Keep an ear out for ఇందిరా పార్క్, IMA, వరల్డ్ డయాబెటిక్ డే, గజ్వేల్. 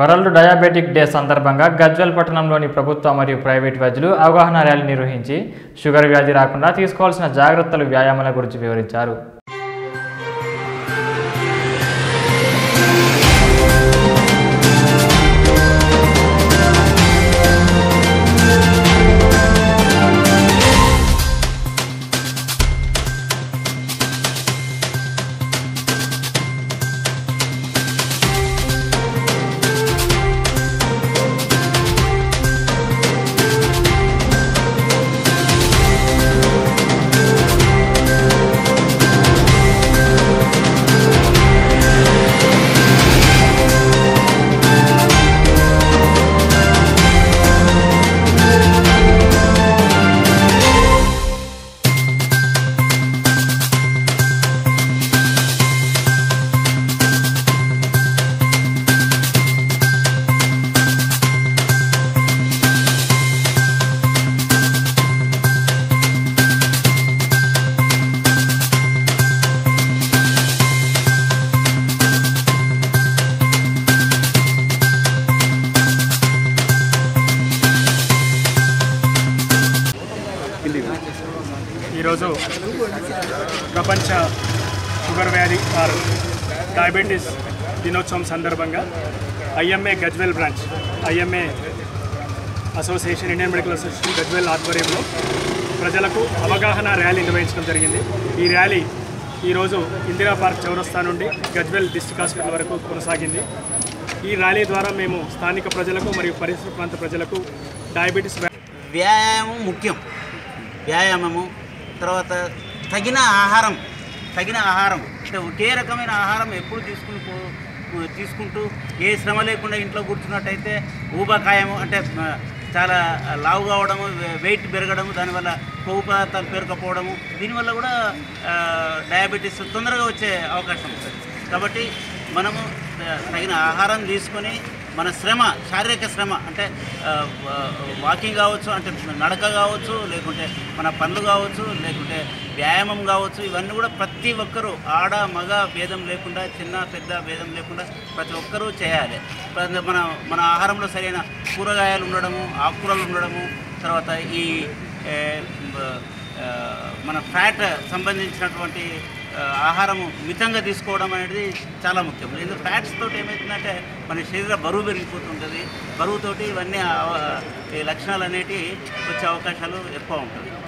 వరల్డ్ డయాబెటిక్ డే సందర్భంగా గజ్వేల్ పట్టణంలోని ప్రభుత్వ మరియు ప్రైవేట్ వైద్యులు అవగాహన ర్యాలీ నిర్వహించి షుగర్ వ్యాధి రాకుండా తీసుకోవాల్సిన జాగ్రత్తలు వ్యాయామాల గురించి వివరించారు. ఈరోజు ప్రపంచ షుగర్ వ్యాధి ఆర్ డయాబెటీస్ దినోత్సవం సందర్భంగా IMA గజ్వేల్ branch IMA association Indian medical association గజ్వేల్ ఆధ్వర్యంలో ప్రజలకు అవగాహన ర్యాలీ నిర్వహించడం జరిగింది. ఈ ర్యాలీ ఈరోజు ఇందిరా పార్క్ చౌరస్తా నుండి గజ్వేల్ డిస్ట్రిక్ట్ హాస్పిటల్ వరకు కొనసాగింది. ఈ ర్యాలీ ద్వారా మేము స్థానిక ప్రజలకు మరియు పరిసర ప్రాంత ప్రజలకు డయాబెటీస్ వ్యాయామం ముఖ్యం, వ్యాయామము తర్వాత తగిన ఆహారం అంటే ఒకే రకమైన ఆహారం ఎప్పుడు తీసుకుంటూ ఏ శ్రమ లేకుండా ఇంట్లో కూర్చున్నట్టయితే ఊబకాయము అంటే చాలా లావు కావడము, వెయిట్ పెరగడము, దానివల్ల కొవ్వు పదార్థాలు పెరగకపోవడము, దీనివల్ల కూడా డయాబెటీస్ తొందరగా వచ్చే అవకాశం ఉంటుంది. కాబట్టి మనము తగిన ఆహారం తీసుకొని మన శ్రమ, శారీరక శ్రమ అంటే వాకింగ్ కావచ్చు, అంటే నడక కావచ్చు, లేకుంటే మన పనులు కావచ్చు, లేకుంటే వ్యాయామం కావచ్చు, ఇవన్నీ కూడా ప్రతి ఒక్కరూ ఆడ మగ భేదం లేకుండా, చిన్న పెద్ద భేదం లేకుండా ప్రతి ఒక్కరూ చేయాలి. మన ఆహారంలో సరైన కూరగాయలు ఉండడము, ఆకుకూరలు ఉండడము, తర్వాత ఈ మన ఫ్యాట్ సంబంధించినటువంటి ఆహారము మితంగా తీసుకోవడం అనేది చాలా ముఖ్యం. ఎందుకంటే ఫ్యాట్స్ తోటి ఏమవుతుందంటే మన శరీర బరువు పెరిగిపోతుంటుంది, బరువుతోటి ఇవన్నీ లక్షణాలు అనేటివి వచ్చే అవకాశాలు ఎక్కువ ఉంటుంది.